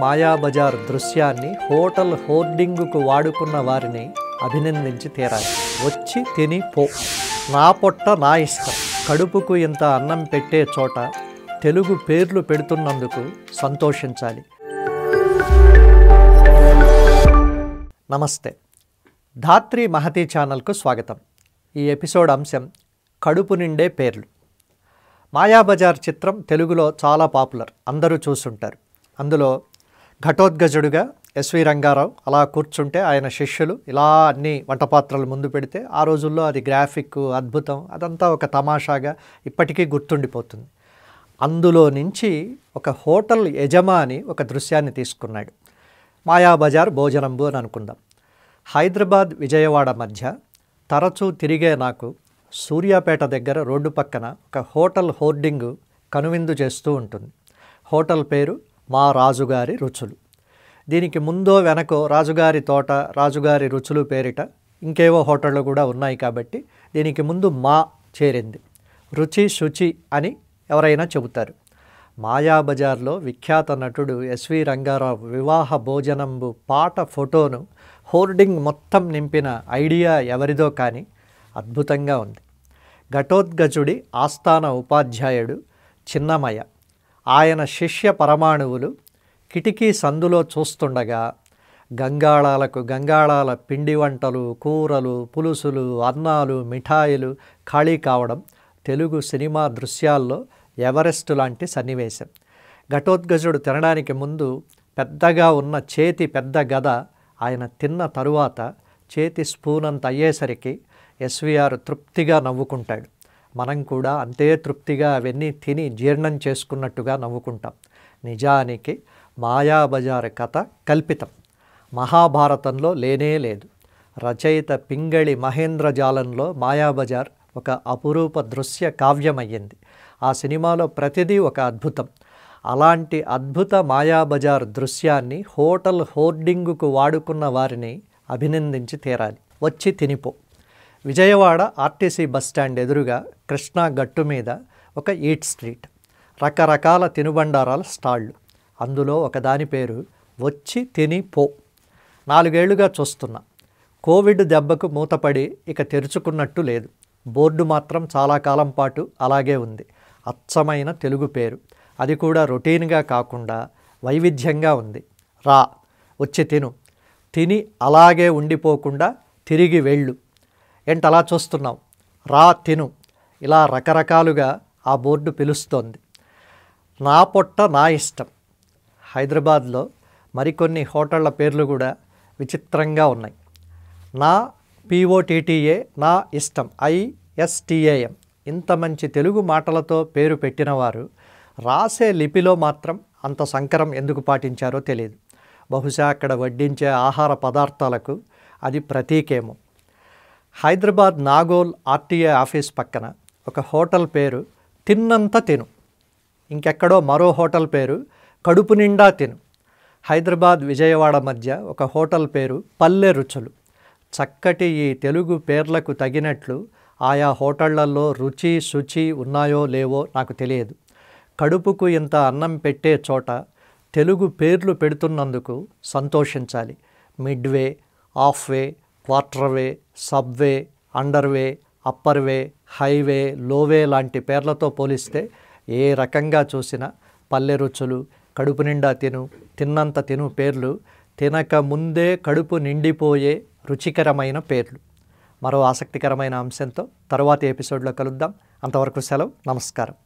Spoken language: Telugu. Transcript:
మాయాబజార్ దృశ్యాన్ని హోటల్ హోర్డింగ్కు వాడుకున్న వారిని అభినందించి తీరాలి. వచ్చి తిని పో, నా పొట్ట నా ఇష్టం. కడుపుకు ఇంత అన్నం పెట్టే చోట తెలుగు పేర్లు పెడుతున్నందుకు సంతోషించాలి. నమస్తే, ధాత్రి మహతి ఛానల్కు స్వాగతం. ఈ ఎపిసోడ్ అంశం కడుపు నిండే పేర్లు. మాయాబజార్ చిత్రం తెలుగులో చాలా పాపులర్, అందరూ చూస్తుంటారు. అందులో ఘటోద్గజుడుగా ఎస్వి రంగారావు అలా కూర్చుంటే ఆయన శిష్యులు ఇలా అన్ని వంటపాత్రలు ముందు పెడితే ఆ రోజుల్లో అది గ్రాఫిక్ అద్భుతం, అదంతా ఒక తమాషాగా ఇప్పటికీ గుర్తుండిపోతుంది. అందులో నుంచి ఒక హోటల్ యజమాని ఒక దృశ్యాన్ని తీసుకున్నాడు. మాయాబజార్ భోజనంబు అని అనుకుందాం. హైదరాబాద్ విజయవాడ మధ్య తరచూ తిరిగే నాకు సూర్యాపేట దగ్గర రోడ్డు పక్కన ఒక హోటల్ హోర్డింగ్ కనువిందు చేస్తూ ఉంటుంది. హోటల్ పేరు మా రాజుగారి రుచులు. దీనికి ముందో వెనకో రాజుగారి తోట, రాజుగారి రుచులు పేరిట ఇంకేవో హోటళ్ళు కూడా ఉన్నాయి కాబట్టి దీనికి ముందు మా చేరింది. రుచి శుచి అని ఎవరైనా చెబుతారు. మాయాబజార్లో విఖ్యాత నటుడు ఎస్వి రంగారావు వివాహ భోజనంబు పాట ఫోటోను హోర్డింగ్ మొత్తం నింపిన ఐడియా ఎవరిదో కానీ అద్భుతంగా ఉంది. ఘటోద్గజుడి ఆస్థాన ఉపాధ్యాయుడు చిన్నమయ్య, ఆయన శిష్య పరమాణువులు కిటికీ సందులో చూస్తుండగా గంగాళాలకు గంగాళాల పిండి వంటలు, కూరలు, పులుసులు, అన్నాలు, మిఠాయిలు ఖాళీ కావడం తెలుగు సినిమా దృశ్యాల్లో ఎవరెస్ట్ లాంటి సన్నివేశం. ఘటోద్గజుడు తినడానికి ముందు పెద్దగా ఉన్న చేతి పెద్ద గద, ఆయన తిన్న తరువాత చేతి స్పూన్ అంత అయ్యేసరికి ఎస్విఆర్ తృప్తిగా నవ్వుకుంటాడు. మనం కూడా అంతే తృప్తిగా అవన్నీ తిని జీర్ణం చేసుకున్నట్టుగా నవ్వుకుంటాం. నిజానికి మాయాబజార్ కథ కల్పితం, మహాభారతంలో లేనే లేదు. రచయిత పింగళి మహేంద్రజాలంలో మాయాబజార్ ఒక అపురూప దృశ్య కావ్యమయ్యింది. ఆ సినిమాలో ప్రతిదీ ఒక అద్భుతం. అలాంటి అద్భుత మాయాబజార్ దృశ్యాన్ని హోటల్ హోర్డింగ్కు వాడుకున్న వారిని అభినందించి తీరాలి. వచ్చి తినిపో. విజయవాడ ఆర్టీసీ బస్టాండ్ ఎదురుగా కృష్ణా గట్టు మీద ఒక ఈట్ స్ట్రీట్, రకరకాల తినుబండారాల స్టాళ్ళు. అందులో ఒక దాని పేరు వచ్చి తిని పో. 4 ఏళ్లుగా చూస్తున్నా. కోవిడ్ దెబ్బకు మూతపడి ఇక తెరుచుకున్నట్టు లేదు. బోర్డు మాత్రం చాలా కాలం పాటు అలాగే ఉంది. అచ్చమైన తెలుగు పేరు, అది కూడా రొటీన్గా కాకుండా వైవిధ్యంగా ఉంది. రా, వచ్చి తిను, తిని అలాగే ఉండిపోకుండా తిరిగి వెళ్ళు. ఏంటలా చూస్తున్నావు, రా తిను, ఇలా రకరకాలుగా ఆ బోర్డు పిలుస్తోంది. నా పొట్ట నా ఇష్టం. హైదరాబాద్లో మరికొన్ని హోటళ్ల పేర్లు కూడా విచిత్రంగా ఉన్నాయి. నా POTTA, నా ఇష్టం, ISTAM, ఇంత మంచి తెలుగు మాటలతో పేరు పెట్టినవారు రాసే లిపిలో మాత్రం అంత సంకరం ఎందుకు పాటించారో తెలియదు. బహుశా అక్కడ వడ్డించే ఆహార పదార్థాలకు అది ప్రతీకేమో. హైదరాబాద్ నాగోల్ RTA ఆఫీస్ పక్కన ఒక హోటల్ పేరు తిన్నంత తిను. ఇంకెక్కడో మరో హోటల్ పేరు కడుపు నిండా తిను. హైదరాబాద్ విజయవాడ మధ్య ఒక హోటల్ పేరు పల్లె రుచులు. చక్కటి ఈ తెలుగు పేర్లకు తగినట్లు ఆయా హోటళ్లలో రుచి శుచి ఉన్నాయో లేవో నాకు తెలియదు. కడుపుకు ఇంత అన్నం పెట్టే చోట తెలుగు పేర్లు పెడుతున్నందుకు సంతోషించాలి. Midway, halfway, quarter way, subway, underway, upper way, highway, low way లాంటి పేర్లతో పోలిస్తే ఏ రకంగా చూసినా పల్లె రుచులు, కడుపు నిండా తిను, తిన్నంత తిను పేర్లు తినక ముందే కడుపు నిండిపోయే రుచికరమైన పేర్లు. మరో ఆసక్తికరమైన అంశంతో తరువాతి ఎపిసోడ్లో కలుద్దాం. అంతవరకు సెలవు. నమస్కారం.